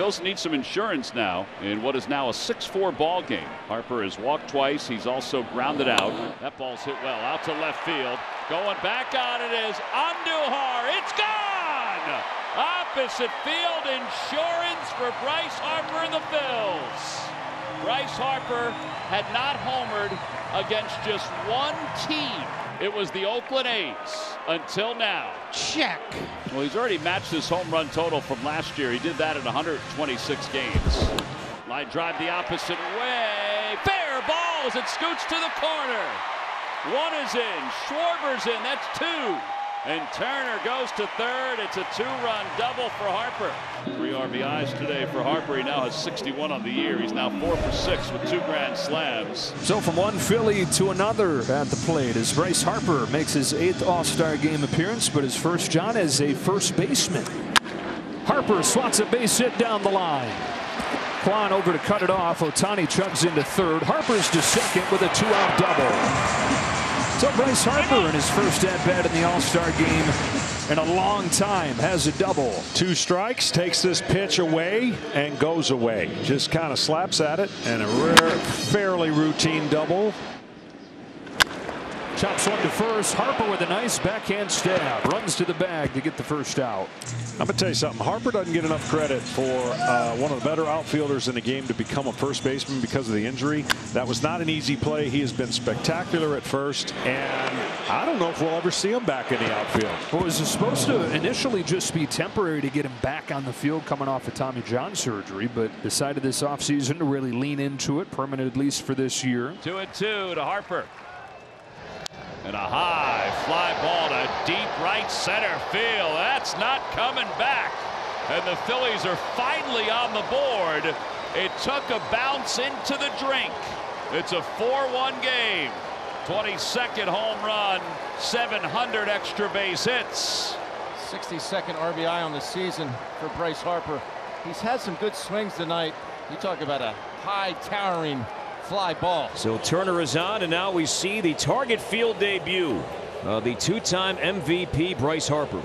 Phils needs some insurance now in what is now a 6-4 ball game. Harper has walked twice. He's also grounded out. That ball's hit well out to left field. Going back on it is Andujar. It's gone! Opposite field, insurance for Bryce Harper and the Phils. Bryce Harper had not homered against just one team. It was the Oakland A's until now. Check. Well, he's already matched his home run total from last year. He did that in 126 games. Line drive the opposite way. Fair balls. It scoots to the corner. One is in. Schwarber's in. That's two. And Turner goes to third. It's a two-run double for Harper. 3 RBIs today for Harper. He now has 61 on the year. He's now 4 for 6 with 2 grand slams. So from one Philly to another at the plate as Bryce Harper makes his 8th All-Star Game appearance, but his first job as a first baseman. Harper swats a base hit down the line. Kwan over to cut it off. Otani chugs into third. Harper's to second with a 2-out double. So Bryce Harper in his first at-bat in the All-Star Game in a long time has a double. 2 strikes, takes this pitch away and goes away. Just kind of slaps at it, and a rare, fairly routine double. Chops one to first. Harper with a nice backhand stab. Runs to the bag to get the first out. I'm going to tell you something. Harper doesn't get enough credit for one of the better outfielders in the game to become a first baseman because of the injury. That was not an easy play. He has been spectacular at first, and I don't know if we'll ever see him back in the outfield. Well, it was supposed to initially just be temporary to get him back on the field coming off of Tommy John surgery, but decided this offseason to really lean into it, permanent at least for this year. 2-2 to Harper. And a high fly ball to deep right center field. That's not coming back. And the Phillies are finally on the board. It took a bounce into the drink. It's a 4-1 game. 22nd home run, 700 extra base hits. 62nd RBI on the season for Bryce Harper. He's had some good swings tonight. You talk about a high towering fly ball. So Turner is on, and now we see the Target Field debut of the two-time MVP Bryce Harper.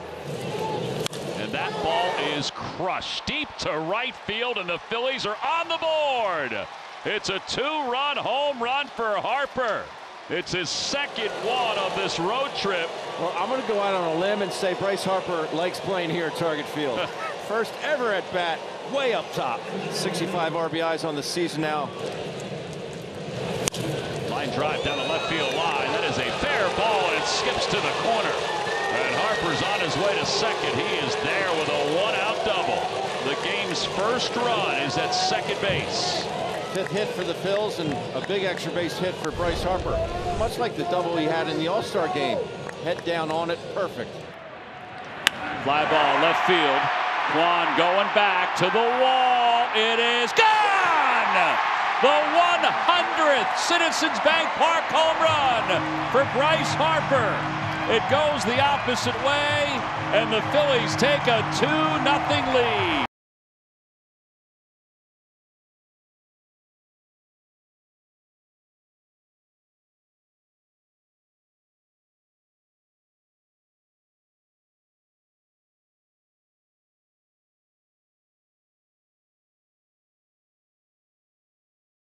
And that ball is crushed deep to right field, and the Phillies are on the board. It's a 2-run home run for Harper. It's his second one of this road trip. Well, I'm going to go out on a limb and say Bryce Harper likes playing here at Target Field. First ever at bat, way up top. 65 RBIs on the season now. Line drive down the left field line. That is a fair ball, and it skips to the corner. And Harper's on his way to second. He is there with a 1-out double. The game's first run is at second base. 5th hit for the Phils, and a big extra base hit for Bryce Harper. Much like the double he had in the All-Star Game. Head down on it, perfect. Fly ball left field. Kwan going back to the wall. It is gone! The 100th Citizens Bank Park home run for Bryce Harper. It goes the opposite way, and the Phillies take a 2-0 lead.